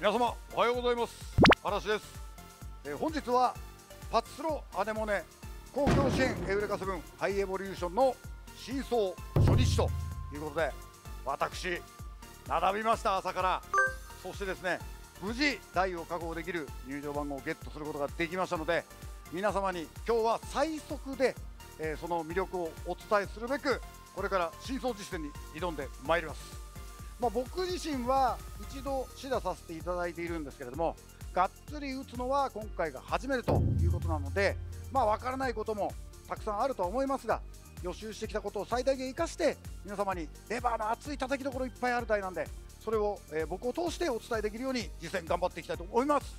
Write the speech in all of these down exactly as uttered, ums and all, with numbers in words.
皆様おはようございます。嵐です。えー、本日はパッツロアネモネ交響支援エウレカセブンハイエボリューションのシーソー初日ということで、私並びました、朝から。そしてですね、無事台を確保できる入場番号をゲットすることができましたので、皆様に今日は最速で、えー、その魅力をお伝えするべく、これからシーソー実践に挑んでまいります。まあ、僕自身は一度試打させていただいているんですけれども、がっつり打つのは今回が初めてということなので、まあ、分からないこともたくさんあるとは思いますが、予習してきたことを最大限生かして、皆様にレバーの熱い叩きどころいっぱいある台なんで、それを、えー、僕を通してお伝えできるように実践頑張っていきたいと思います。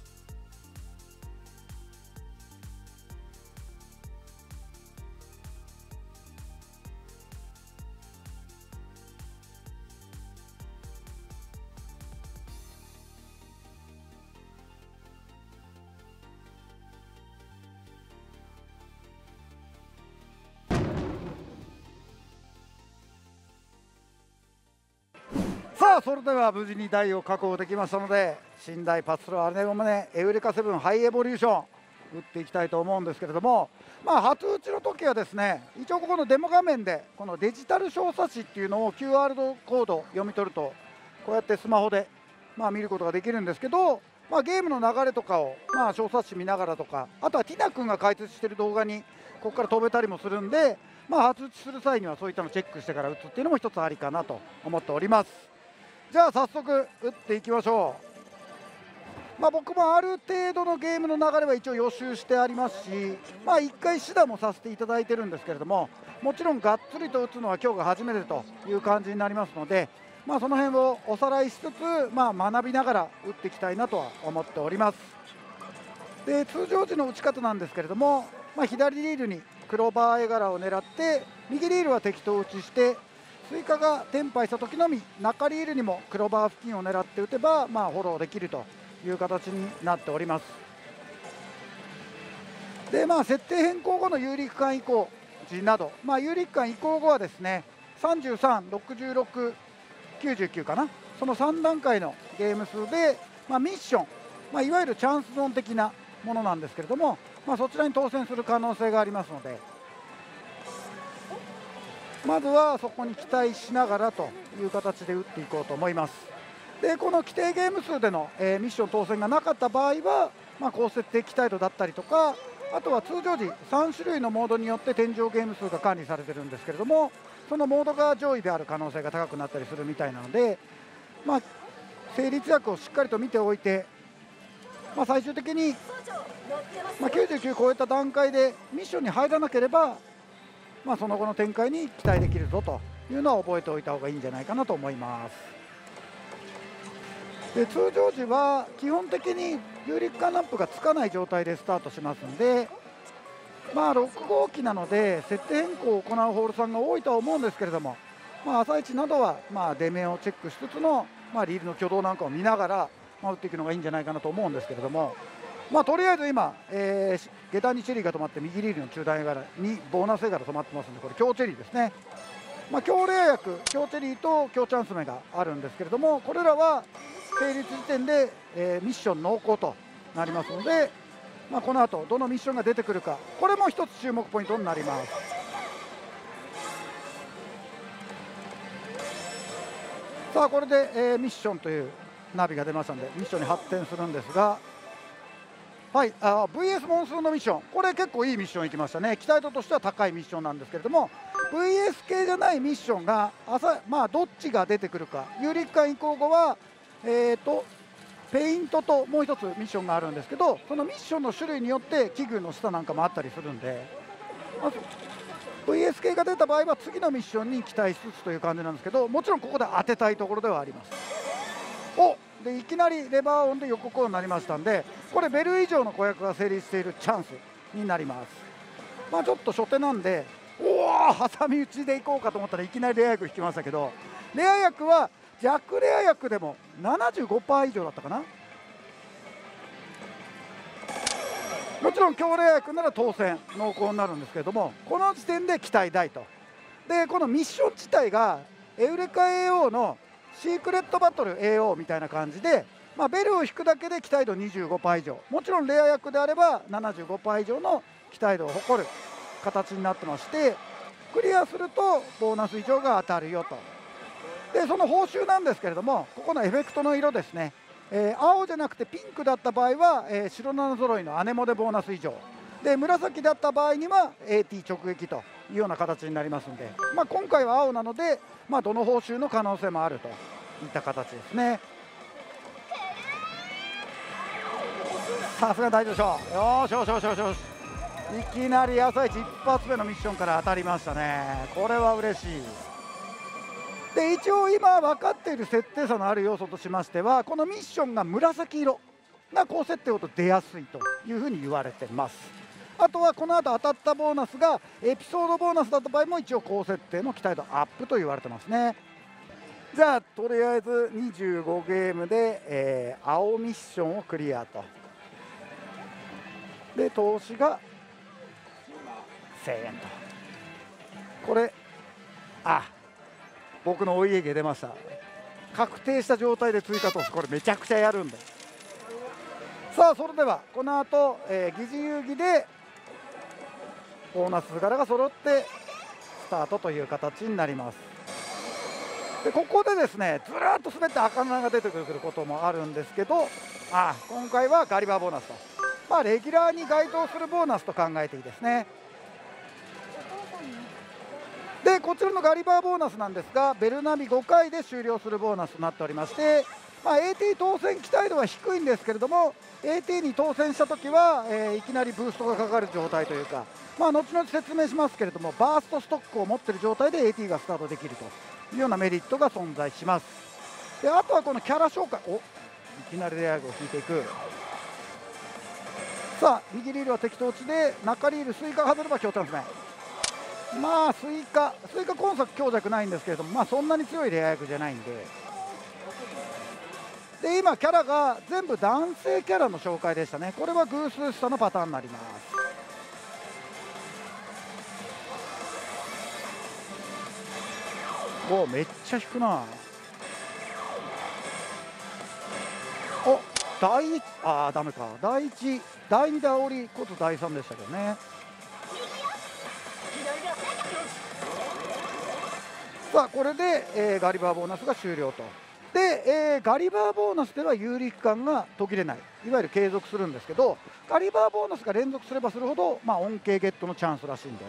さあ、それでは無事に台を確保できましたので、新台パッツロアネモネエウレカセブンハイエボリューション打っていきたいと思うんですけれども、まあ、初打ちの時はですね、一応ここのデモ画面でこのデジタル照射紙っていうのを キューアール コード読み取ると、こうやってスマホでまあ見ることができるんですけど、まあ、ゲームの流れとかをまあ照射紙見ながらとか、あとはティナ君が解説している動画にここから飛べたりもするんで、まあ、初打ちする際にはそういったのをチェックしてから打つっていうのも一つありかなと思っております。じゃあ早速打っていきましょう。まあ、僕もある程度のゲームの流れは一応予習してありますし、まあ、いっかい試打もさせていただいてるんですけれども、もちろんがっつりと打つのは今日が初めてという感じになりますので、まあ、その辺をおさらいしつつ、まあ、学びながら打っていきたいなとは思っております。で、通常時の打ち方なんですけれども、まあ、左リールにクローバー絵柄を狙って、右リールは適当打ちして、スイカが転廃した時のみ中リールにもクローバー付近を狙って打てば、まあ、フォローできるという形になっております。で、まあ、設定変更後の有力感移行時など、まあ、有力感移行後はですね、さんじゅうさん、ろくじゅうろく、きゅうじゅうきゅうかな、そのさん段階のゲーム数で、まあ、ミッション、まあ、いわゆるチャンスゾーン的なものなんですけれども、まあ、そちらに当選する可能性がありますので、まずはそこに期待しながらという形で打っていこうと思います。で、この規定ゲーム数での、えー、ミッション当選がなかった場合は、まあ、高設定期待度だったりとか、あとは通常時さん種類のモードによって天井ゲーム数が管理されてるんですけれども、そのモードが上位である可能性が高くなったりするみたいなので、まあ、成立額をしっかりと見ておいて、まあ、最終的に、まあ、きゅうじゅうきゅう超えた段階でミッションに入らなければ、まあ、その後の展開に期待できるぞというのは覚えておいた方がいいんじゃないかなと思います。で、通常時は基本的に有力感ランプがつかない状態でスタートしますので、まあ、ろく号機なので設定変更を行うホールさんが多いとは思うんですけれども、まあ、朝一などはまあ出面をチェックしつつの、まあ、リールの挙動なんかを見ながら打っていくのがいいんじゃないかなと思うんですけれども、まあ、とりあえず今、えー、下段にチェリーが止まって、右リールの中段柄にボーナス絵柄止まってますので、これ強チェリーですね。まあ、強霊薬、強チェリーと強チャンス目があるんですけれども、これらは成立時点で、えー、ミッション濃厚となりますので、まあ、この後どのミッションが出てくるか、これも一つ注目ポイントになります。さあ、これで、えー、ミッションというナビが出ましたので、ミッションに発展するんですが、はい、あ ブイエス モンスーンのミッション、これ結構いいミッションいきましたね。期待度としては高いミッションなんですけれども、 ブイエス 系じゃないミッションが朝、まあ、どっちが出てくるか、有力感移行後は、えー、とペイントともう一つミッションがあるんですけど、そのミッションの種類によって器具の下なんかもあったりするんで、ま、ブイエス 系が出た場合は次のミッションに期待しつつという感じなんですけど、もちろんここで当てたいところではあります。おで、いきなりレバーオンで横コーンになりましたんで、これベル以上の子役が成立しているチャンスになります。まあ、ちょっと初手なんで、おお、挟み撃ちでいこうかと思ったらいきなりレア役引きましたけど、レア役は弱レア役でも ななじゅうごパーセント 以上だったかな。もちろん強レア役なら当選濃厚になるんですけれども、この時点で期待大と。で、このミッション自体がエウレカ エーオー のシークレットバトル エーオー みたいな感じで、まあ、ベルを引くだけで期待度 にじゅうごパーセント 以上、もちろんレア役であれば ななじゅうごパーセント 以上の期待度を誇る形になってまして、クリアするとボーナス以上が当たるよと。でその報酬なんですけれども、ここのエフェクトの色ですね、えー、青じゃなくてピンクだった場合は、えー、白なな揃いのアネモでボーナス以上で、紫だった場合には エーティー 直撃というような形になりますので、まあ、今回は青なので、まあ、どの報酬の可能性もあるといった形ですね。さすが大丈夫でしょう。よしよしよしよしよし、いきなり朝一一発目のミッションから当たりましたね。これは嬉しい。で一応今分かっている設定差のある要素としましては、このミッションが紫色が高設定だと出やすいというふうに言われてます。あとはこの後当たったボーナスがエピソードボーナスだった場合も一応高設定の期待度アップと言われてますね。じゃあとりあえずにじゅうごゲームで、えー、青ミッションをクリアと。で投資がせんえんと。これあ僕のお家芸出ました。確定した状態で追加投資、これめちゃくちゃやるんで。さあそれではこの後、えー、疑似遊戯でボーナス柄が揃ってスタートという形になります。でここでですねずらっと滑って赤穴が出てくることもあるんですけど、あ今回はガリバーボーナスと、まあ、レギュラーに該当するボーナスと考えていいですね。でこちらのガリバーボーナスなんですが、ベルナビごかいで終了するボーナスとなっておりまして、まあ、エーティー 当選期待度は低いんですけれども、 エーティー に当選したときは、えー、いきなりブーストがかかる状態というか、まあ、後々説明しますけれども、バーストストックを持っている状態で エーティー がスタートできるというようなメリットが存在します。であとはこのキャラ紹介、おいきなりレアグを引いていく。さあ右リールは適当値で、中リールスイカ外れば強チャンス目。まあスイカスイカ今作強弱ないんですけれども、まあそんなに強いレア役じゃないんで。で今キャラが全部男性キャラの紹介でしたね。これは偶数下のパターンになります。おめっちゃ引くな。おだいいち、ああダメか。だいいちだいにで煽りことだいさんでしたけどね。さあこれで、えー、ガリバーボーナスが終了と。で、えー、ガリバーボーナスでは有利期間が途切れない、いわゆる継続するんですけど、ガリバーボーナスが連続すればするほど、まあ、恩恵ゲットのチャンスらしいんで、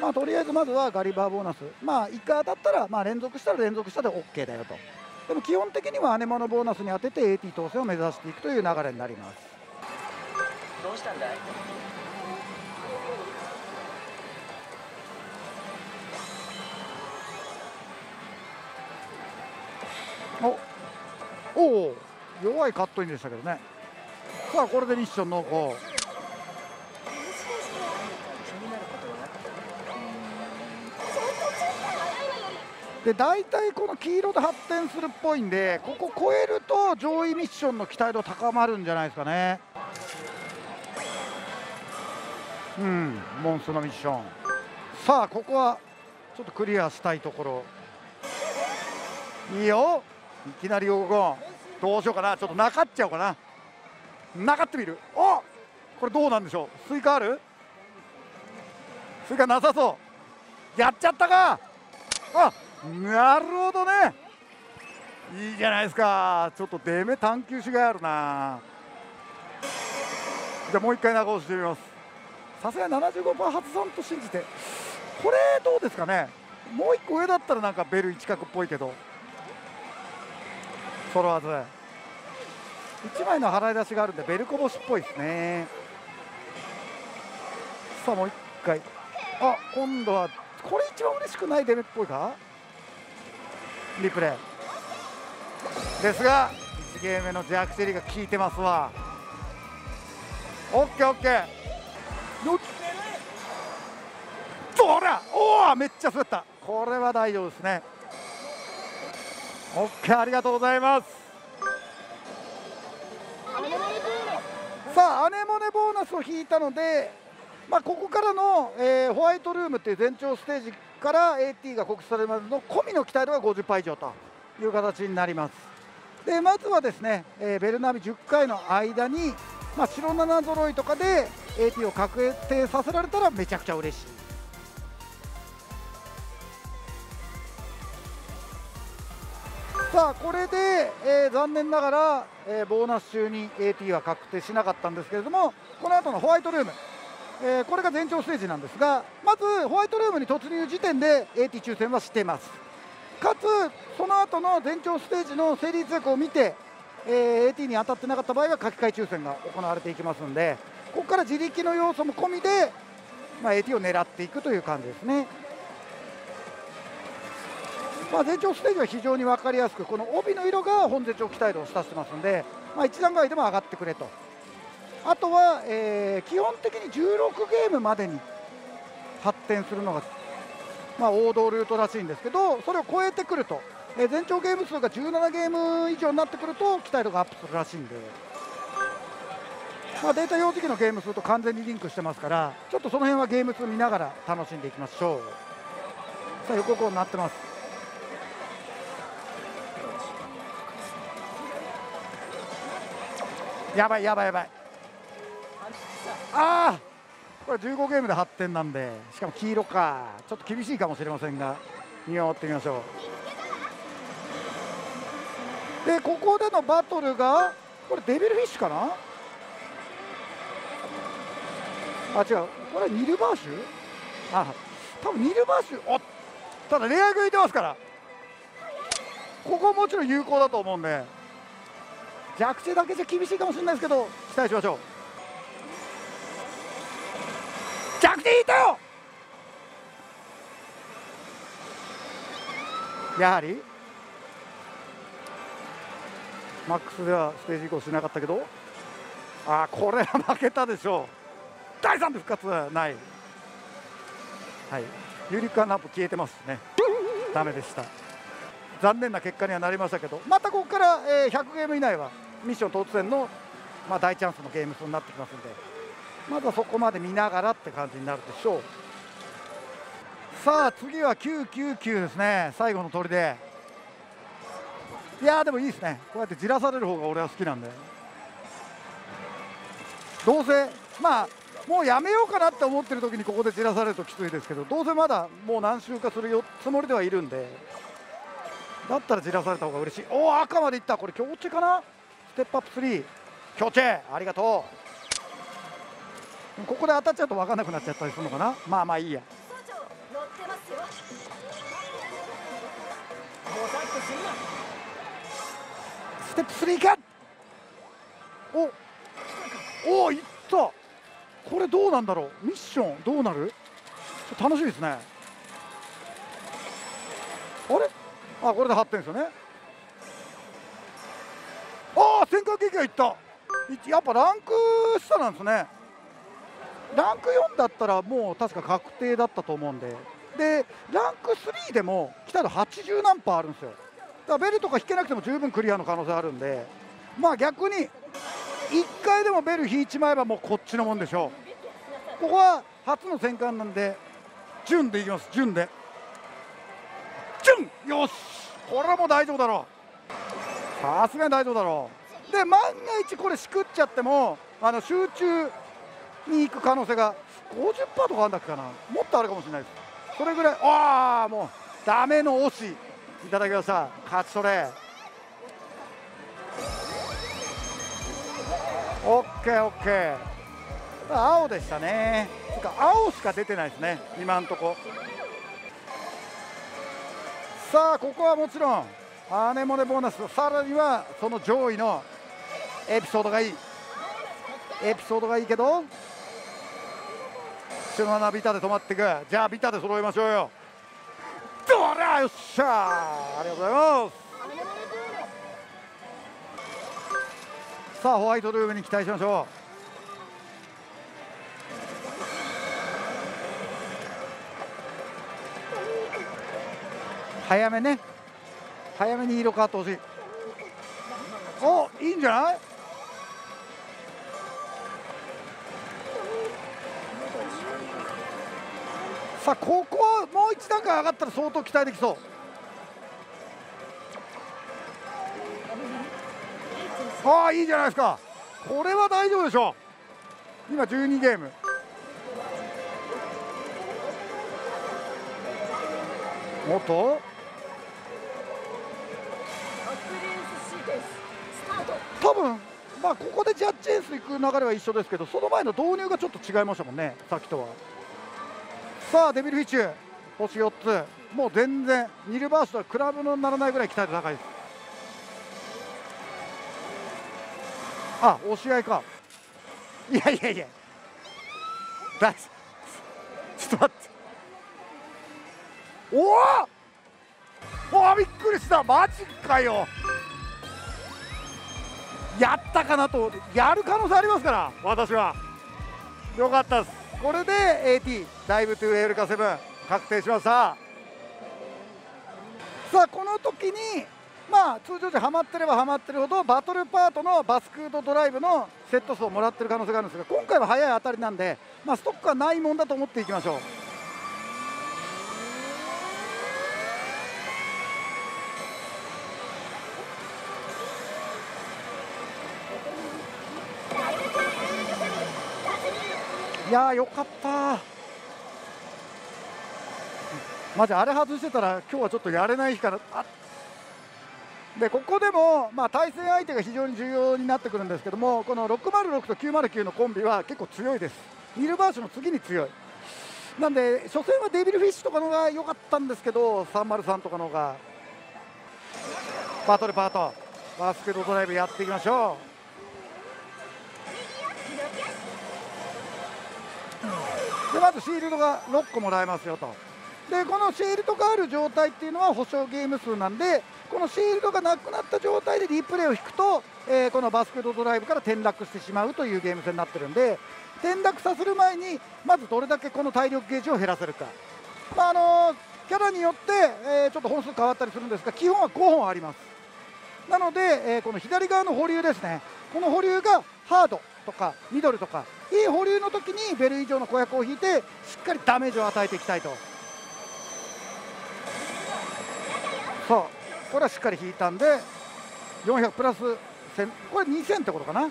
まあ、とりあえずまずはガリバーボーナス、まあ、いっかい当たったら、まあ、連続したら連続したで オーケー だよと。でも基本的にはアネモのボーナスに当てて エーティー 当選を目指していくという流れになります。どうしたんだい？おお弱いカットインでしたけどね。さあこれでミッション濃厚。で大体この黄色で発展するっぽいんで、ここ超えると上位ミッションの期待度高まるんじゃないですかね。うんモンストのミッション、さあここはちょっとクリアしたいところ。いいよいきなり黄金、どうしようかな、ちょっとなかっちゃおうかな、なかってみる。おこれどうなんでしょう。スイカある？スイカなさそう。やっちゃったか。あなるほどね、いいじゃないですか。ちょっと出目探求しがいあるな。じゃあもう一回長押ししてみます。さすが ななじゅうごパーセント 発散と信じて。これどうですかね。もう一個上だったらなんかベル一角っぽいけど、揃わずいちまいの払い出しがあるんでベルこぼしっぽいですね。さあもういっかい、あ今度はこれ一番嬉しくないデメっぽいか。リプレイですがいちゲーム目のジャクシェリが効いてますわ。 オーケーオーケー どらおおめっちゃ滑った。これは大丈夫ですね。オッケーありがとうございます。さあアネモネボーナスを引いたので、まあ、ここからの、えー、ホワイトルームっていう前兆ステージから エーティー が告知されるまでの込みの期待度が ごじゅうパーセント 以上という形になります。でまずはですね、えー、ベルナビじゅっかいの間に、まあ、白ななぞろいとかで エーティー を確定させられたらめちゃくちゃ嬉しい。さあこれで、えー、残念ながら、えー、ボーナス中に エーティー は確定しなかったんですけれども、この後のホワイトルーム、えー、これが前兆ステージなんですが、まずホワイトルームに突入時点で エーティー 抽選はしてます。かつその後の前兆ステージの整理図を見て、えー、エーティー に当たってなかった場合は書き換え抽選が行われていきますので、ここから自力の要素も込みで、まあ、エーティー を狙っていくという感じですね。まあ、前兆ステージは非常に分かりやすく、この帯の色が本前兆期待度を示してますので、まあ、いち段階でも上がってくれと。あとは、えー、基本的にじゅうろくゲームまでに発展するのが、まあ、王道ルートらしいんですけど、それを超えてくると、えー、前兆ゲーム数がじゅうななゲーム以上になってくると期待度がアップするらしいんで、まあ、データ表示器のゲーム数と完全にリンクしてますから、ちょっとその辺はゲーム数見ながら楽しんでいきましょう。さあ予告音になってます。やばいやばいやばい。ああ、これじゅうごゲームで発展なんで、しかも黄色か、ちょっと厳しいかもしれませんが見守ってみましょう。でここでのバトルが、これデビルフィッシュかなあ、違う、これニルバーシュ、あ、多分ニルバーシュ、お、ただ恋愛食いてますから、ここもちろん有効だと思うんで、弱手だけじゃ厳しいかもしれないですけど、期待しましょう。弱手引いたよ。やはりマックスではステージ移行しなかったけど、ああこれは負けたでしょう。だいさんで復活はない。はい、ユリカナップ消えてますね。ダメでした。残念な結果にはなりましたけど、またここからひゃくゲーム以内はミッション突然の、まあ、大チャンスのゲーム数になってきますので、まだそこまで見ながらって感じになるでしょう。さあ次はきゅうきゅうきゅうですね、最後の砦で。いやーでもいいですね、こうやってじらされる方が俺は好きなんで、どうせまあもうやめようかなって思ってる時にここでじらされるときついですけど、どうせまだもう何周かするつもりではいるんで、だったらじらされた方が嬉しい。おお赤までいった、これ強チェかな、ステップアップスリー強チェ、ありがとう。ここで当たっちゃうと分かんなくなっちゃったりするのかな、まあまあいいや。ステップスリーか、おおいった。これどうなんだろう、ミッションどうなる、楽しみですね。あれ、あ、これで発展ですよね。ああ、戦艦劇がいった。やっぱランク下なんですね。ランクよんだったらもう確か確定だったと思うんで、でランクスリーでも来たらはちじゅう何パーあるんですよ。だからベルとか引けなくても十分クリアの可能性あるんで、まあ逆にいっかいでもベル引いちまえばもうこっちのもんでしょう。ここは初の戦艦なんで順でいきます。順でよし、これはもう大丈夫だろう、さすがに大丈夫だろう。で万が一これしくっちゃっても、あの集中に行く可能性が ごじゅっパーセント とかあるんだっけかな、もっとあるかもしれないです。それぐらい、ああもうダメの押しいただきました。勝ち取れ、 オーケーオーケー。 青でしたね、てか青しか出てないですね今んとこ。さあここはもちろんアネモネボーナス、さらにはその上位のエピソードがいい、エピソードがいいけど白ななビタで止まっていく。じゃあビタで揃えましょうよ、どら、よっしゃ、ありがとうございます。さあホワイトルームに期待しましょう。早めね、早めに色変わってほしい。お、いいんじゃない。さあここはもういち段階上がったら相当期待できそう。ああ、いいじゃないですか。これは大丈夫でしょう。今じゅうにゲーム。おっと、多分まあここでジャッジエースに行く流れは一緒ですけど、その前の導入がちょっと違いましたもんね、さっきとは。さあデビルフィッシュ星よっつ、もう全然にルバースとはクラブのならないぐらい期待度高いです。あ、押し合いか。いやいやいや、だちょっと待って、おお、びっくりした。マジかよ。やったかなと、やる可能性ありますから私は。よかったです。これで エーティー ダイブトゥエルカセブン確定しました。さあこの時にまあ通常時ハマってればハマってるほどバトルパートのバスクートドライブのセット数をもらってる可能性があるんですが、今回は早い当たりなんで、まあ、ストックはないもんだと思っていきましょう。いやー、よかった。マジあれ外してたら今日はちょっとやれない日から。あでここでも、まあ、対戦相手が非常に重要になってくるんですけども、このろくまるろくときゅうまるきゅうのコンビは結構強いです。ニルバーシュの次に強い。なんで初戦はデビルフィッシュとかの方が良かったんですけど、さんまるさんとかの方が。バトルパートバスケットドライブやっていきましょう。でまずシールドがろっこもらえますよと。でこのシールドがある状態っていうのは保証ゲーム数なんで、このシールドがなくなった状態でリプレイを引くと、えー、このバスケットドライブから転落してしまうというゲーム戦になってるんで、転落させる前にまずどれだけこの体力ゲージを減らせるか、まああのー、キャラによって、えー、ちょっと本数変わったりするんですが、基本はごほんあります。なので、えー、この左側の保留ですね、この保留がハードとかミドルとか、いい保留の時にベル以上の子役を引いてしっかりダメージを与えていきたいと。そうこれはしっかり引いたんでよんひゃくプラスせん、これにせんってことかな。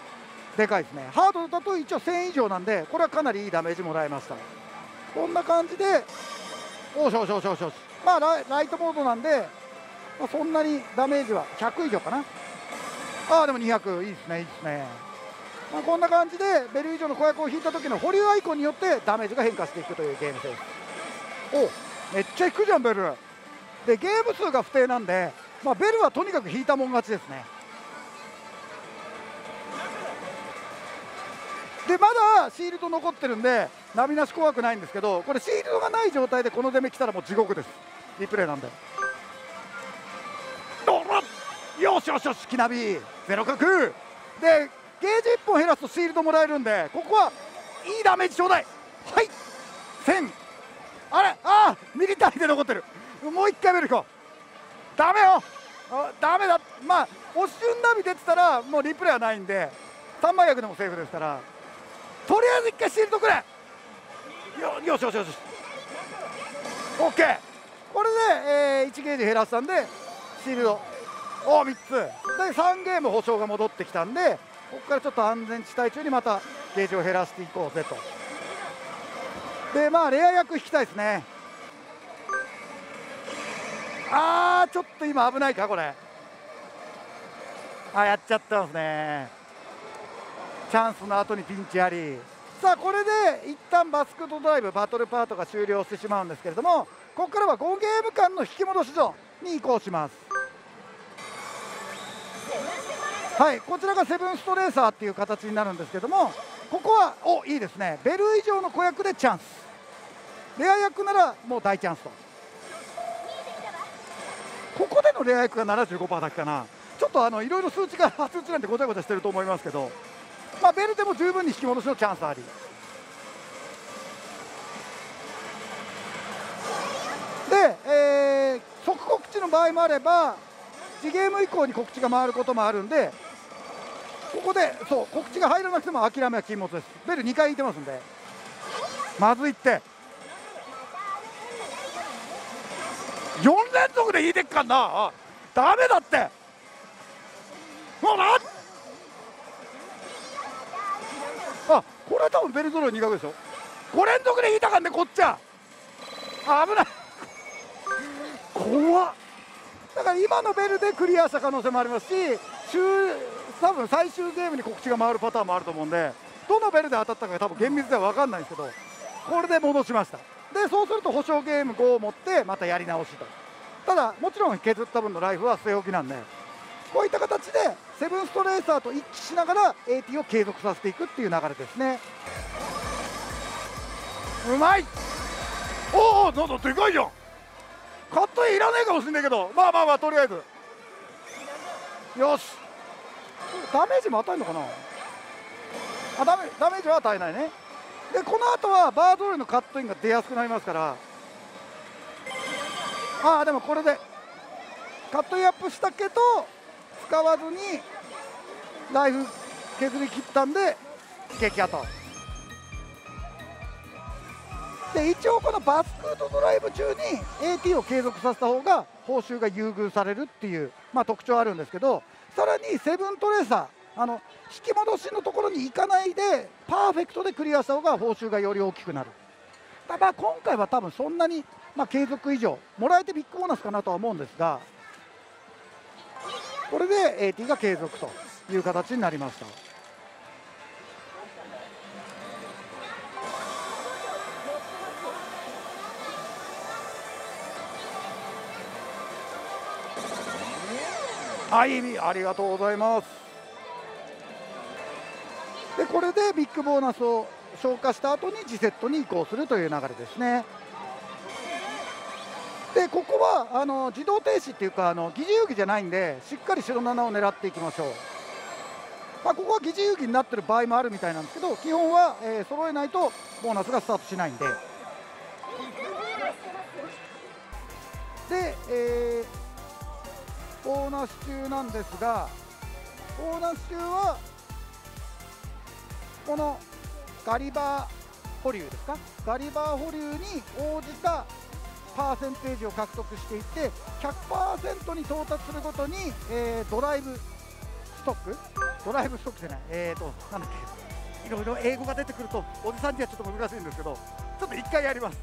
でかいですね。ハードだと一応せん以上なんで、これはかなりいいダメージもらえました。こんな感じでおーしおーしおーしおーし、まあライ、ライトモードなんで、まあ、そんなにダメージはひゃく以上かな。あーでもにひゃくいいですね、いいですね。まあこんな感じでベル以上の子役を引いた時の保留アイコンによってダメージが変化していくというゲームです。おめっちゃ引くじゃんベルで。ゲーム数が不定なんで、まあ、ベルはとにかく引いたもん勝ちですね。でまだシールド残ってるんで波なし怖くないんですけど、これシールドがない状態でこの攻め来たらもう地獄です。リプレイなんで。よしよしよし、キナビゼロ角でゲージいっぽん減らすとシールドもらえるんで、ここはいいダメージちょうだい。はい、せん。あれ、あーミリタリーで残ってる。もういっかいベル行こう。ダメよ、あダメだ。まあ押し順ナビ出てたらもうリプレイはないんでさんまい役でもセーフですから、とりあえずいっかいシールドくれ。よよしよしよし、 オーケー。 これで、えー、いちゲージ減らしたんでシールドおみっつでさんゲーム保証が戻ってきたんで、ここからちょっと安全地帯中にまたゲージを減らしていこうぜと。でまあレア役引きたいですね。あーちょっと今危ないかこれ。あやっちゃったんですね。チャンスの後にピンチあり。さあこれで一旦バスクドライブバトルパートが終了してしまうんですけれども、ここからはごゲーム間の引き戻しゾーンに移行します。はい、こちらがセブンストレーサーっていう形になるんですけども、ここはおいいですね。ベル以上の子役でチャンス、レア役ならもう大チャンスと。ここでのレア役が ななじゅうごパーセント だけかな。ちょっとあのいろいろ数値が数値なんでごちゃごちゃしてると思いますけど、まあ、ベルでも十分に引き戻しのチャンスありで、えー、即告知の場合もあればいちゲーム以降に告知が回ることもあるんで、ここでそう告知が入らなくても諦めは禁物です。ベルにかい引いてますんでまずいって、よん連続で引いてっかんな。あダメだって。もうなん多分ベルトローにかくでしょ。ごれんぞくで引いたかんね、こっちは。あ、危ない怖っ。だから今のベルでクリアした可能性もありますし、多分最終ゲームに告知が回るパターンもあると思うんで、どのベルで当たったかが多分厳密では分かんないんですけど、これで戻しました。でそうすると保証ゲームごを持ってまたやり直しと。ただもちろん削った分のライフは据え置きなんで、こういった形でセブンストレーサーと一致しながら エーティー を継続させていくっていう流れですね。うまい。おお、なんだでかいじゃん。カットインいらねえかもしれないけど、まあまあまあとりあえずよし。ダメージも与えるのかなあ。ダメダメージは与えないね。でこの後はバードルのカットインが出やすくなりますから、ああでもこれでカットインアップしたけど使わずにライフ削り切ったんで激アタで、一応このバスクートドライブ中に エーティー を継続させた方が報酬が優遇されるっていう、まあ、特徴あるんですけど、さらにセブントレーサー、あの引き戻しのところに行かないでパーフェクトでクリアした方が報酬がより大きくなる。ただ今回は多分そんなに、まあ、継続以上もらえてビッグボーナスかなとは思うんですが、これで エーティー が継続という形になりました。あいみ、ありがとうございます。でこれでビッグボーナスを消化した後に次セットに移行するという流れですね。でここはあの自動停止っていうか、あの疑似遊戯じゃないんで、しっかり白ななを狙っていきましょう。まあ、ここは疑似遊戯になってる場合もあるみたいなんですけど、基本は、えー、揃えないとボーナスがスタートしないんで。で、えーボーナス中なんですが、ボーナス中はこのガリバー保留ですか、ガリバー保留に応じたパーセンテージを獲得していって ひゃくパーセント に到達するごとに、えー、ドライブストックドライブストックじゃない、えーとなんだっけ、いろいろ英語が出てくるとおじさんにはちょっと難しいんですけど、ちょっといっかいやります。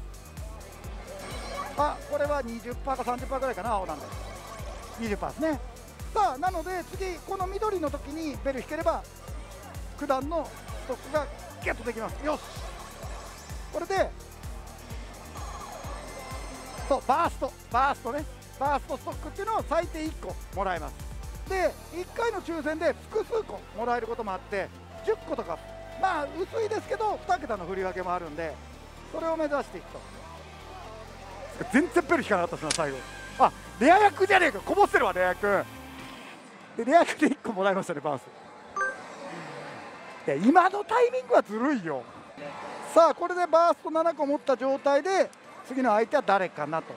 あ、これは にじゅっパーセント か さんじゅっパーセント ぐらいかな、青なんです。にじゅっパーセント ですね。さあなので次この緑の時にベル引ければ九段のストックがゲットできます。よし、これでそうバーストバーストねバーストストックっていうのを最低いっこもらえます。でいっかいの抽選で複数個もらえることもあってじゅっことか、まあ薄いですけどにけたの振り分けもあるんで、それを目指していくと。全然ベル引かなかったですな、最後。あ、レア役じゃねえか、こぼしてるわレア役で。レア役でいっこもらいましたね、バース。で今のタイミングはずるいよ。さあこれでバーストななこ持った状態で次の相手は誰かなと。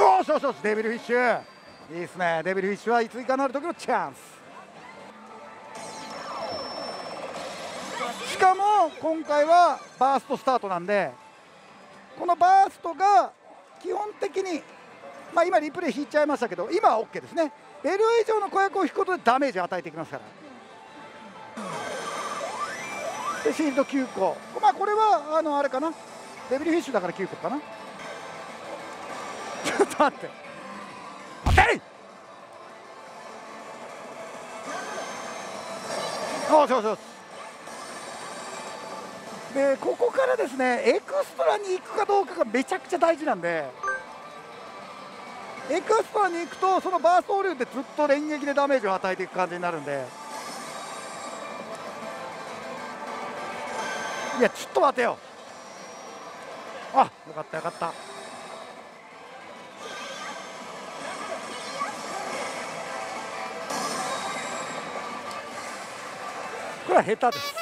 よしよしよし、デビルフィッシュいいですね。デビルフィッシュはいついかなる時のチャンス。しかも今回はバーストスタートなんで、このバーストが基本的に、まあ、今リプレイ引いちゃいましたけど、今は OK ですね。ベル以上の子役を引くことでダメージを与えていきますから。でシールドきゅうこ、まあ、これはあのあれかな、デビルフィッシュだからきゅうこかな。ちょっと待って、当ていよしよしよし。でここからですね、エクストラに行くかどうかがめちゃくちゃ大事なんで、エクストラに行くとそのバーストオールでずっと連撃でダメージを与えていく感じになるんで。いやちょっと待てよ。あ、よかったよかった。これは下手です。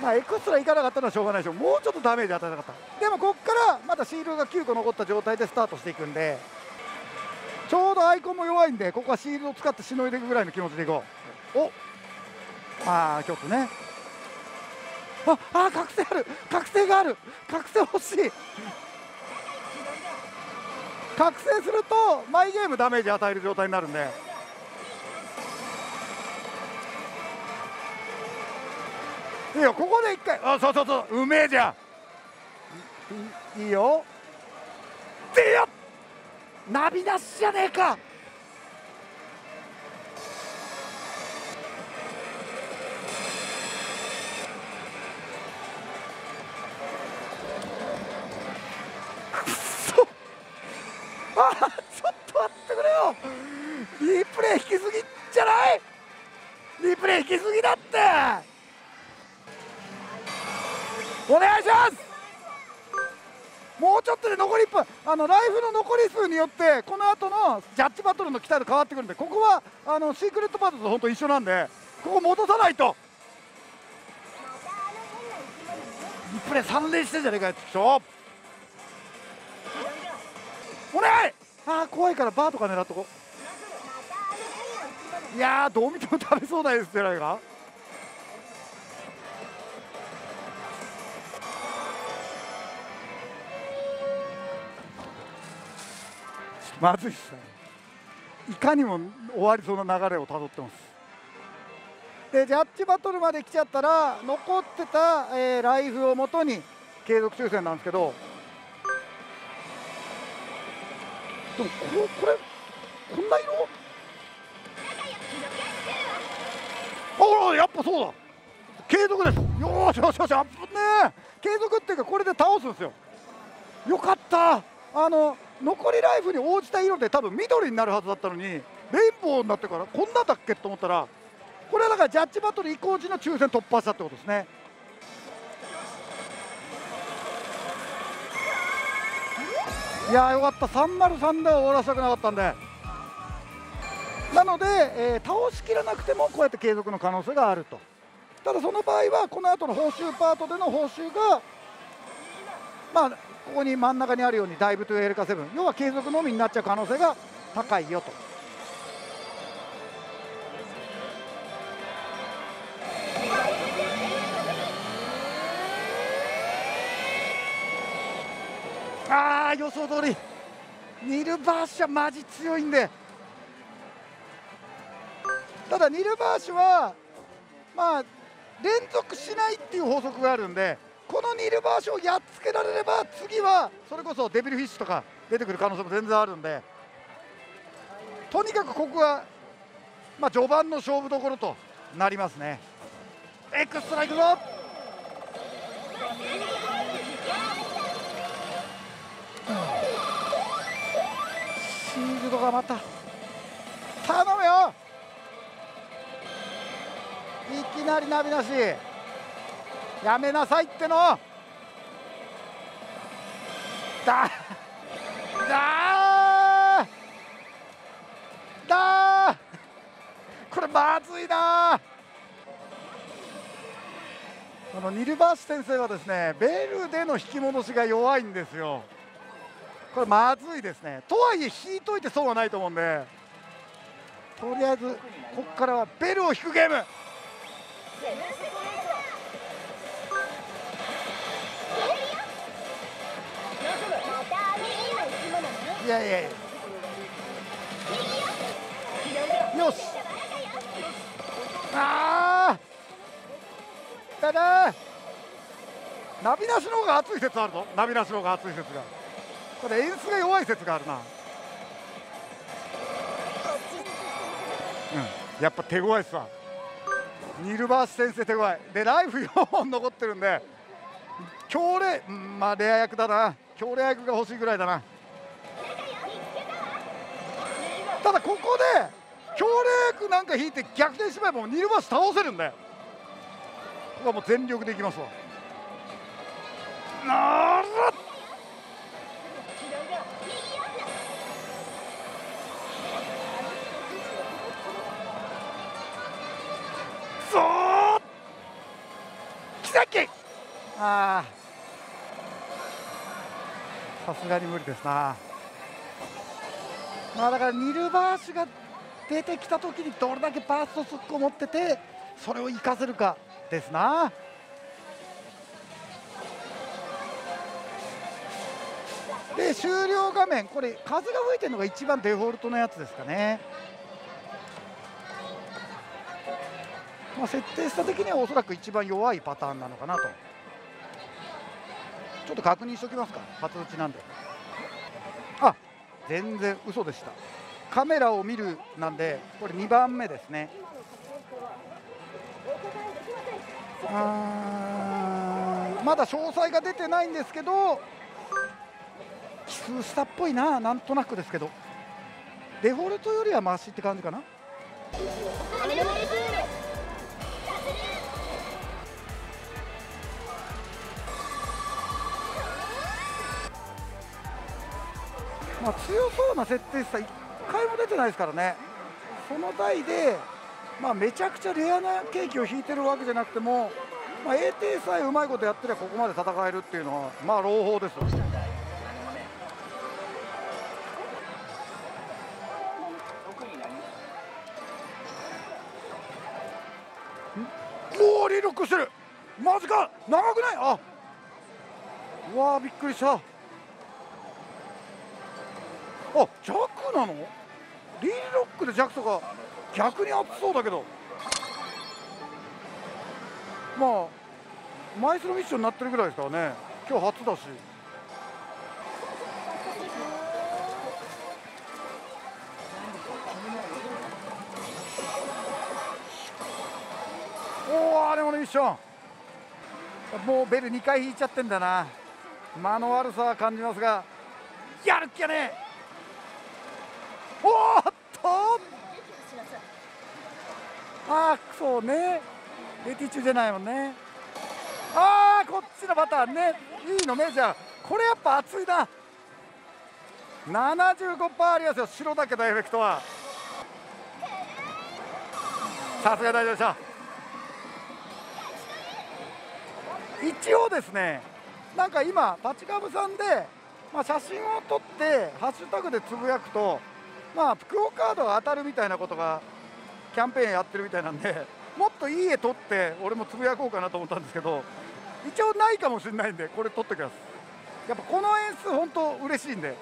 まあエクストラいかなかったのはしょうがないでしょう。もうちょっとダメージ与えなかった。でもここからまだシールドがきゅうこ残った状態でスタートしていくんで、ちょうどアイコンも弱いんで、ここはシールドを使ってしのいでいくぐらいの気持ちでいこう。おっ、まあちょっとね、ああ覚醒ある、覚醒がある、覚醒欲しい。覚醒するとマイゲームダメージ与える状態になるんで、いいよここで一回、あそうそうそう、うめえじゃん、 い, いいよでよ、ナビなしじゃねえか。くっそ、ああちょっと待ってくれよ、リプレイ引きすぎじゃない、リプレイ引きすぎだって、お願いします。もうちょっとで残りいっぷん、あのライフの残り数によってこの後のジャッジバトルの期待と変わってくるんで、ここはあのシークレットパートと本当一緒なんで、ここ戻さないと。リプレイさん連してんじゃねえかよ、お願い。ああ怖いからバーとか狙っとこう。いやーどう見ても食べそうないですじゃないか。まずいっすね、いかにも終わりそうな流れをたどってます。でジャッジバトルまで来ちゃったら残ってた、えー、ライフをもとに継続抽選なんですけど、でも こ, これこんな色、あらやっぱそうだ、継続です。よしよしよし、あっねえ、継続っていうかこれで倒すんですよ。よかった、あの残りライフに応じた色で多分緑になるはずだったのにレインボーになってからこんなだっけと思ったら、これはだからジャッジバトル移行時の抽選突破したってことですね。いやーよかった、さんまるさんでは終わらせたくなかったんで、なので、えー、倒しきらなくてもこうやって継続の可能性があると。ただその場合はこの後の報酬パートでの報酬がまあここに真ん中にあるようにダイブトゥエルカセブン、要は継続のみになっちゃう可能性が高いよと。ああ予想通りニルバーシュはマジ強いんで、ただニルバーシュはまあ連続しないっていう法則があるんで、このニルバーシュをやっつけられれば次はそれこそデビルフィッシュとか出てくる可能性も全然あるんで、とにかくここは、まあ、序盤の勝負どころとなりますね。エクストラいくぞ、シールドがまた頼むよ、いきなりナビなしやめなさいってのだだだ、これまずいな。このニルバーシュ先生はですねベルでの引き戻しが弱いんですよ。これまずいですね。とはいえ引いといて損はないと思うんで、とりあえずここからはベルを引くゲーム。いやいやいや、よし、あーだね、ナビなしの方が熱い説あるぞ。ナビなしの方が熱い説が、これ演出が弱い説があるな、うん、やっぱ手強いっすわニルバーシュ先生、手強いでライフよんほん残ってるんで、強烈、うん、まあレア役だな、強烈役が欲しいぐらいだな。ただここで強力なんか引いて逆転しまえばもうニルバーシュ倒せるんで、ここはもう全力でいきますわ。ならそう奇跡、ああさすがに無理ですな。まあだからニルバーシュが出てきたときにどれだけバーストスックを持っててそれを生かせるかですな。で終了画面、これ風が吹いてるのが一番デフォルトのやつですかね。まあ、設定した的にはおそらく一番弱いパターンなのかなと。ちょっと確認しておきますか、初打ちなんで。あ、全然嘘でした。カメラを見るなんで、これにばんめですね。あ、まだ詳細が出てないんですけど、奇数したっぽいな、なんとなくですけど、デフォルトよりはマシって感じかな。まあ、強そうな設定したいっかいも出てないですからね。その台で、まあ、めちゃくちゃレアなケーキを引いてるわけじゃなくても、まあ、エーティー さえうまいことやってりゃここまで戦えるっていうのは、まあ朗報ですよ。おお、リロックしてる。マジか、長くない。あ、うわー、びっくりした。あ、ジャックなの？リーロックでジャックとか逆に熱そうだけど、まあ枚数のミッションになってるぐらいですからね、今日初だし。おお、あれものミッション、もうベルにかい引いちゃってんだな。間の悪さは感じますが、やるっきゃねえ。おーっと、ああ、そうね、レティ中じゃないもんね。ああ、こっちのパターンね、いいのね。じゃあこれやっぱ熱いな。 ななじゅうごパーセント ありますよ、白だけどエフェクトはさすが大丈夫でした。一応ですね、なんか今パチカブさんで、まあ、写真を撮ってハッシュタグでつぶやくと、まあ、福岡カードが当たるみたいなことがキャンペーンやってるみたいなんで、もっといい絵撮って俺もつぶやこうかなと思ったんですけど、一応ないかもしれないんで、これ撮っておきます。やっぱこの演出本当嬉しいんで。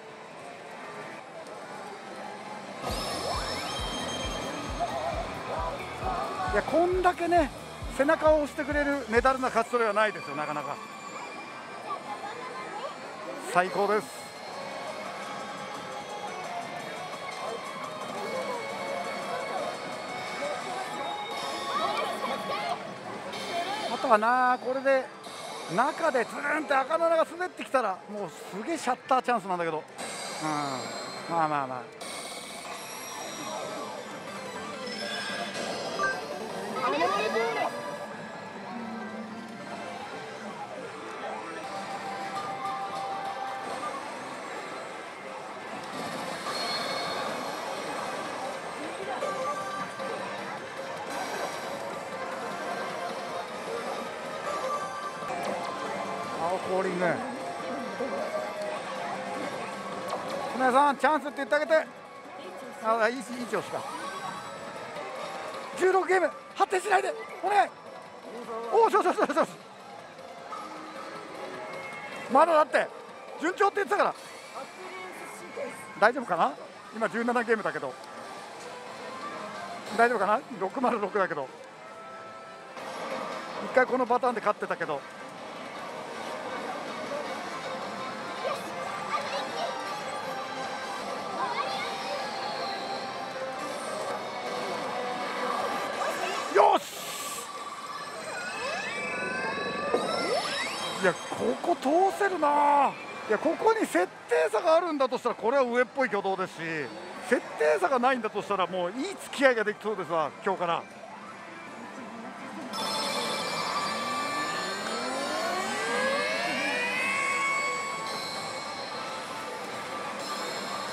いや、こんだけね背中を押してくれるメダルな勝ち取りはないですよ、なかなか。最高です。かな、これで中でズーンって赤七が滑ってきたらもうすげえシャッターチャンスなんだけど、うん、まあまあまあ、ボーリング。皆さんチャンスって言ってあげて。あ、いい調子か。じゅうろくゲーム発展しないでお願い。おお、そうそうそうそう。まだだって順調って言ってたから。大丈夫かな？今じゅうななゲームだけど。大丈夫かな？ろくまるろくだけど。一回このパターンで勝ってたけど。いや、ここ通せるな。いや、ここに設定差があるんだとしたらこれは上っぽい挙動ですし、設定差がないんだとしたらもういい付き合いができそうですわ、今日から。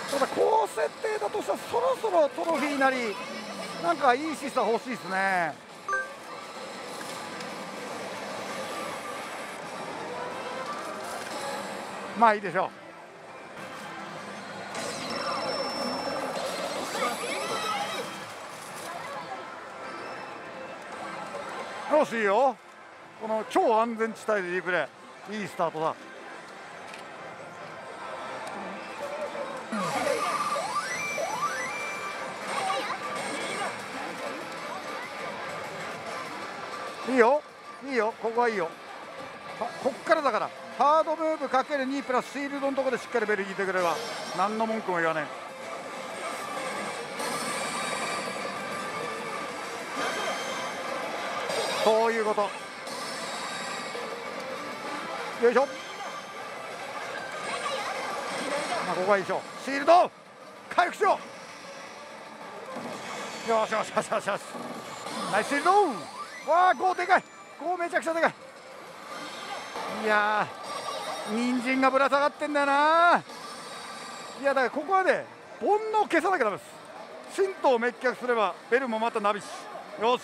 ただ高設定だとしたらそろそろトロフィーなりなんかいい示唆欲しいですね。まあいいでしょう。よし、いいよ、この超安全地帯でリプレイ、いいスタートだ。ここはいいよ。こっからだからハードムーブ かけるに プラスシールドのところでしっかりベル引いてくれば何の文句も言わねえ。そういうこと。よいしょ、まあ、ここはいいでしょ。シールド回復しよう。よしよしよしよしよし、ナイスシールド。わあごでかい、ごめちゃくちゃでかい。いやー人参がぶら下がってんだよな。いやだからここはね煩悩を消さなきゃダメです。神道を滅却すればベルもまたナビし。よし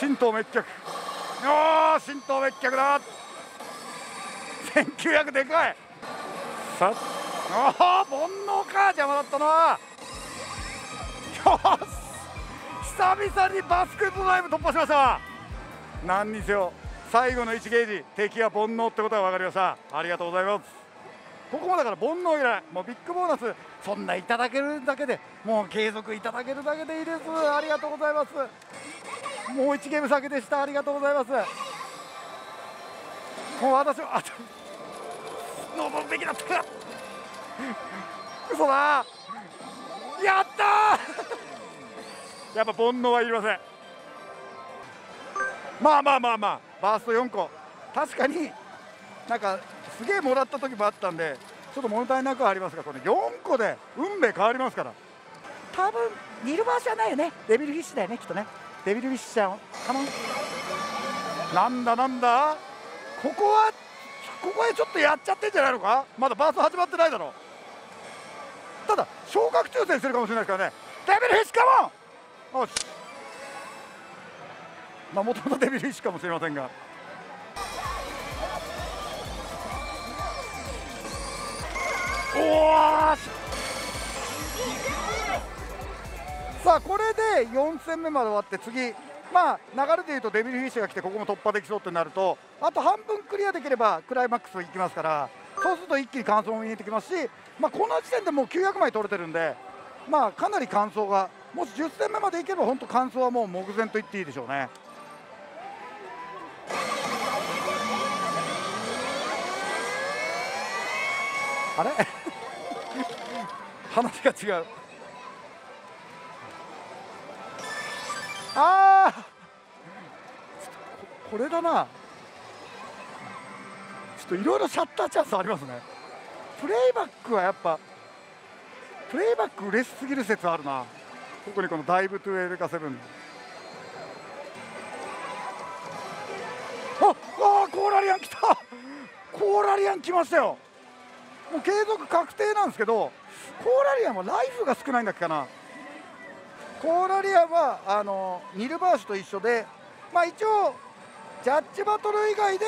神道滅却。よー神道滅却だ。せんきゅうひゃくでかい。さっおー煩悩か、邪魔だったな。よし久々にバスケットダイブ突破しました。何にせよ最後のいちゲージ、敵は煩悩ってことが分かりました。ありがとうございます。ここもだから煩悩いらない、もうビッグボーナスそんないただけるだけで、もう継続いただけるだけでいいです。ありがとうございます。もう一ゲーム先でした。ありがとうございます。もう私はあと登るべきだった。嘘だー。やったー。やっぱ煩悩はいりません。まあまあまあまあバーストよんこ確かになんかすげえもらった時もあったんでちょっと物足りなくはありますが、このよんこで運命変わりますから。多分ニルバースじゃないよね、デビルフィッシュだよねきっとね。デビルフィッシュ頼む。なんだなんだ、ここはここへちょっとやっちゃってんじゃないのか。まだバースト始まってないだろう。ただ昇格抽選するかもしれないですからね。デビルフィッシュかも。よし、まあもともとデビルフィッシュかもしれませんが、おおし、さあこれでよん戦目まで終わって、次、まあ、流れでいうとデビルフィッシュが来てここも突破できそうってなると、あと半分クリアできればクライマックスいきますから、そうすると一気に完走も見えてきますし、まあ、この時点でもうきゅうひゃくまい取れてるんで、まあ、かなり完走がもしじゅっ戦目までいけば本当完走はもう目前と言っていいでしょうね。あれ話が違う。ああこれだな。ちょっといろいろシャッターチャンスありますね。プレイバックはやっぱプレイバック嬉しすぎる説あるな。特にこのダイブトゥエルカセブン。ああコーラリアン来た。コーラリアン来ましたよ。もう継続確定なんですけど、コーラリアンはライフが少ないんだっけかな。コーラリアンはあのニルバーシュと一緒で、まあ、一応、ジャッジバトル以外で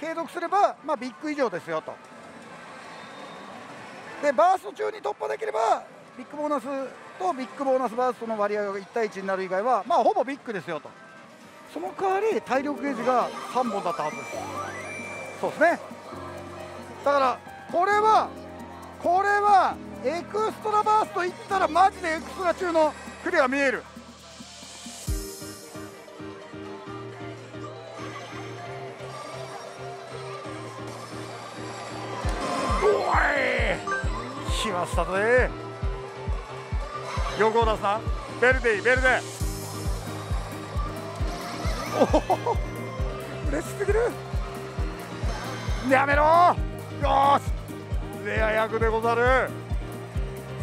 継続すれば、まあ、ビッグ以上ですよと。でバースト中に突破できればビッグボーナスとビッグボーナスバーストの割合がいちたいいちになる以外は、まあ、ほぼビッグですよと。その代わり体力ゲージがさんぼんだったはずです。そうですね。だからこれはこれはエクストラバーストいったらマジでエクストラ中のクリア見える。おい来ましたね。横尾田さんベルディベルディ。おお嬉しすぎる。やめろー。よしレア役でござる。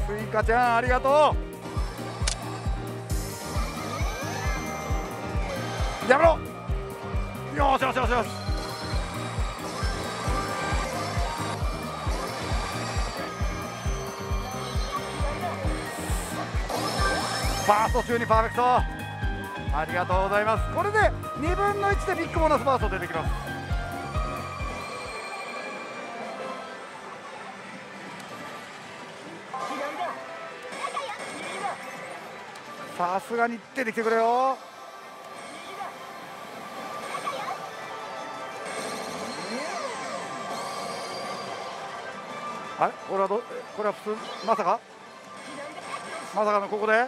スイカちゃんありがとう。やめろ。よしよしよしよし。バースト中にパーフェクト。ありがとうございます。これでにぶんのいちでビッグボーナスバースト出てきます。さすがに出てきてくれよ。あれこれはど、これは普通、まさかまさかのここで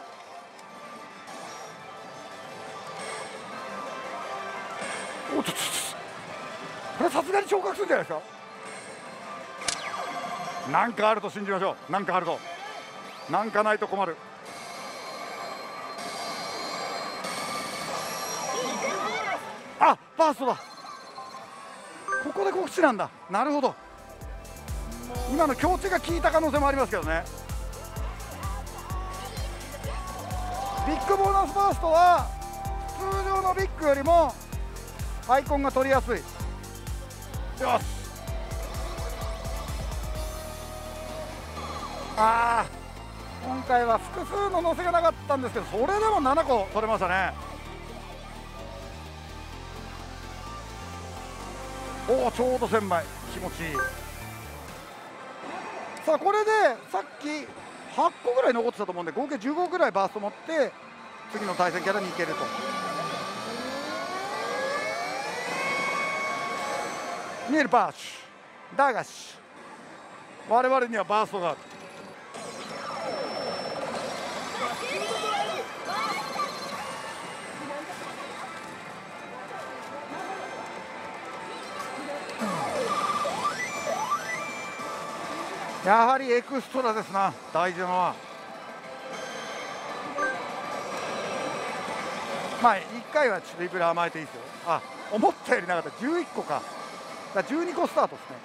おっとっとっと、これさすがに昇格するんじゃないですか。なんかあると信じましょう。なんかあると、なんかないと困る。あ、バーストだ。ここで告知なんだ。なるほど。今の強調が効いた可能性もありますけどね。ビッグボーナスバーストは通常のビッグよりもアイコンが取りやすい。よし、あー、今回は複数の乗せがなかったんですけど、それでもななこ取れましたね。おお、ちょうどせんまい、気持ちいい。さあ、これでさっきはっこぐらい残ってたと思うんで、合計じゅうごぐらいバースト持って次の対戦キャラに行けると。ニールパーシュダーガシュ、我々にはバーストがある。やはりエクストラですな、大事なのは。まあいっかいはドリブル甘えていいですよ。あ、思ったよりなかった。じゅういっこか、だからじゅうにこスタートですね。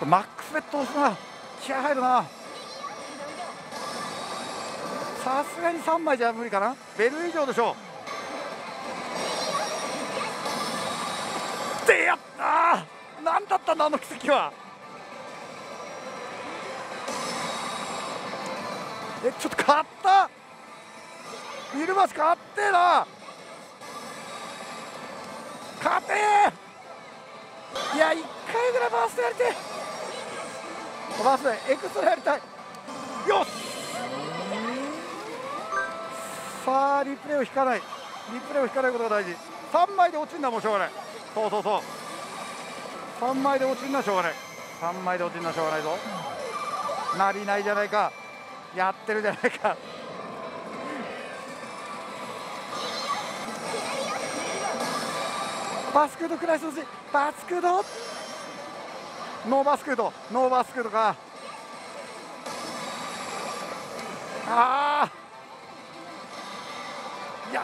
これマックスベット押すな、気合入るな。さすがにさんまいじゃ無理かな、ベル以上でしょう。でやった、何だったんだあの奇跡は。え、ちょっと買った、イルマシ買ってえな、勝てー。いや、いっかいぐらいバーストやりてえ、バーストエクストラやりたい。よし、さあリプレイを引かない、リプレイを引かないことが大事。さんまいで落ちるのはもうしょうがない。そうそうそう、さんまいで落ちるのはしょうがない、さんまいで落ちるのはしょうがないぞ。なりないじゃないか、やってるじゃないか。バスクード食らいそうし、バスクードノーバスクードノーバスクードか。ああ、いや、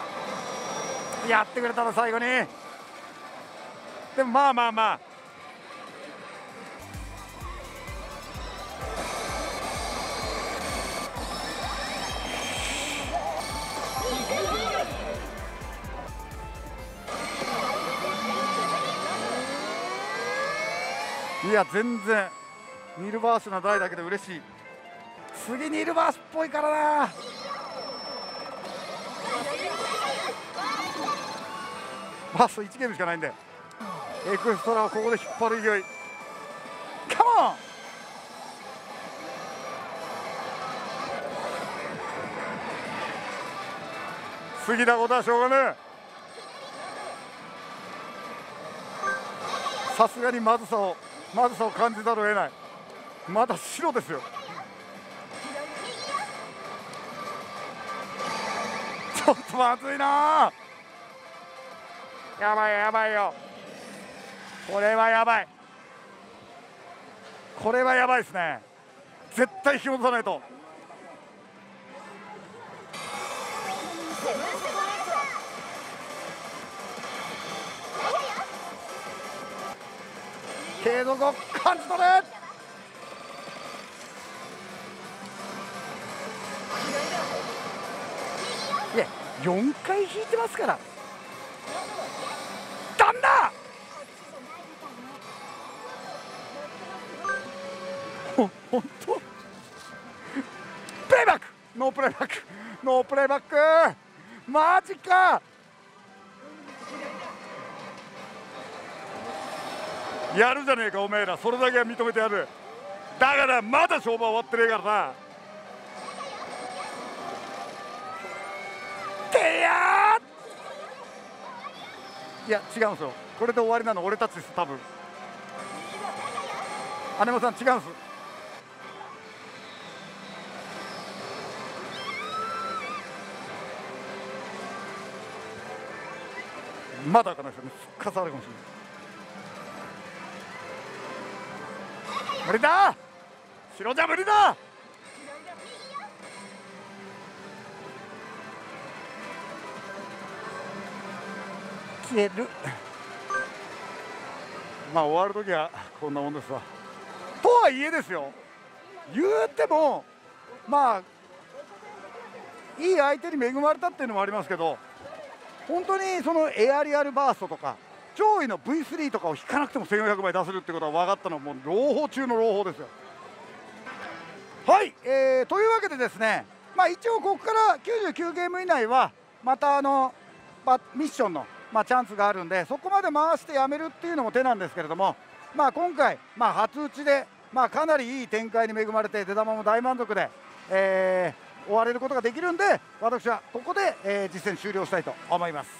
やってくれたの最後に。でもまあまあまあ、いや全然ニルバーシュの台だけで嬉しい。次ニルバーシュっぽいからな。バーストいちゲームしかないんで、エクストラをここで引っ張る勢い。カモン、過ぎたことはしょうがねえ。さすがにまずさをまずさを感じざるを得ない。まだ白ですよ。ちょっとまずいな、やばいよやばいよ、これはやばい、これはやばいですね。絶対引き戻さないと。継続を感じ取れ。いや、よんかい引いてますから。旦那、本当プレイバック、ノープレイバック、ノープレイバック、マジか。やるじゃねえかおめえら、それだけは認めてやる。だからまだ勝負は終わってねえからな。てやー、いや違うんですよ、これで終わりなの俺たちです多分。姉もさん違うんです、まだ開かないですよね。復活あるかもしれない。無理だ、白じゃ無理だ。消える。まあ終わる時はこんなもんですわ。とはいえですよ、言うてもまあいい相手に恵まれたっていうのもありますけど、本当にそのエアリアルバーストとか上位の ブイスリー とかを引かなくてもせんよんひゃくばい出せるってことは分かったのはもう朗報中の朗報ですよ。はい、えー、というわけでですね、まあ、一応ここからきゅうじゅうきゅうゲーム以内はまたあのミッションの、まあ、チャンスがあるんで、そこまで回してやめるっていうのも手なんですけれども、まあ、今回、まあ、初打ちで、まあ、かなりいい展開に恵まれて出玉も大満足で、えー終われることができるんで、私はここで、えー、実戦終了したいと思います。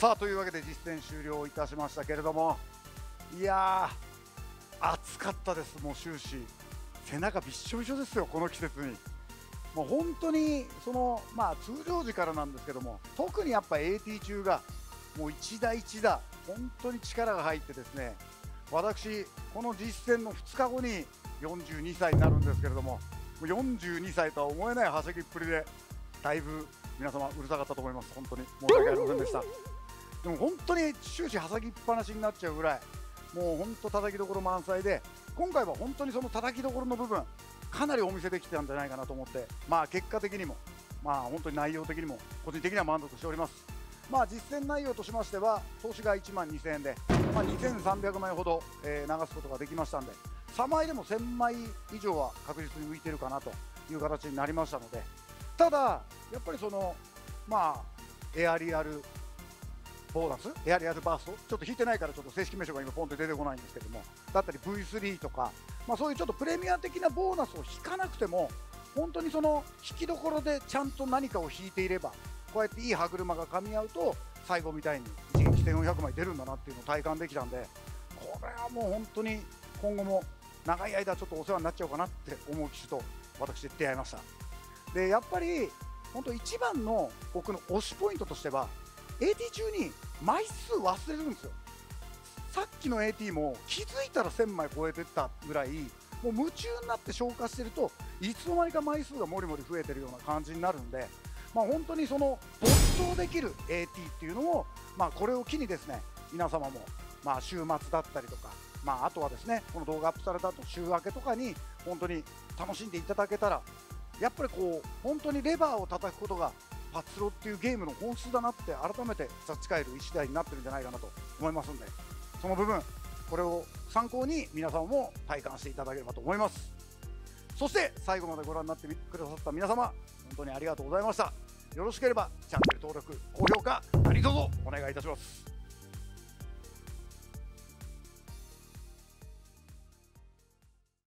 さあというわけで実戦終了いたしましたけれども、いやー暑かったです。もう終始背中びっしょびしょですよ、この季節に。もう本当にその、まあ、通常時からなんですけども、特にやっぱ エーティー 中がもう一打一打本当に力が入ってですね、私、この実戦のふつかごによんじゅうにさいになるんですけれども、よんじゅうにさいとは思えないはしゃぎっぷりで、だいぶ皆様、うるさかったと思います、本当に申し訳ありませんでした。でも本当に終始はしゃぎっぱなしになっちゃうぐらい、もう本当、叩きどころ満載で、今回は本当にその叩きどころの部分、かなりお見せできてたんじゃないかなと思って、まあ結果的にも、まあ本当に内容的にも、個人的には満足しております。まあ実戦内容としましては、投資がいちまんにせんえんで、まあ、にせんさんびゃくまいほど、えー、流すことができましたんで、さんまいでもせんまい以上は確実に浮いてるかなという形になりましたので、ただ、やっぱりその、まあ、エアリアルボーナス、エアリアルバースト、ちょっと引いてないから、ちょっと正式名称が今、ポンと出てこないんですけども、だったり ブイスリー とか、まあ、そういうちょっとプレミア的なボーナスを引かなくても、本当にその引きどころでちゃんと何かを引いていれば、こうやっていい歯車が噛み合うと最後みたいにいちにちせんよんひゃくまい出るんだなっていうのを体感できたんで、これはもう本当に今後も長い間ちょっとお世話になっちゃうかなって思う機種と私出会いました。でやっぱり本当一番の僕の推しポイントとしては エーティー 中に枚数忘れるんですよ。さっきの エーティー も気づいたらせんまい超えてったぐらいもう夢中になって消化してると、いつの間にか枚数がもりもり増えてるような感じになるんで、まあ本当にその没頭できる エーティー っていうのを、まあこれを機にですね、皆様もまあ週末だったりとか、まああとはですね、この動画アップされた後週明けとかに本当に楽しんでいただけたら、やっぱりこう本当にレバーを叩くことがパチスロっていうゲームの本質だなって改めて立ち返る一台になってるんじゃないかなと思いますんで、その部分これを参考に皆様も体感していただければと思います。そして最後までご覧になってくださった皆様、本当にありがとうございました。よろしければチャンネル登録、高評価、何卒お願いいたします。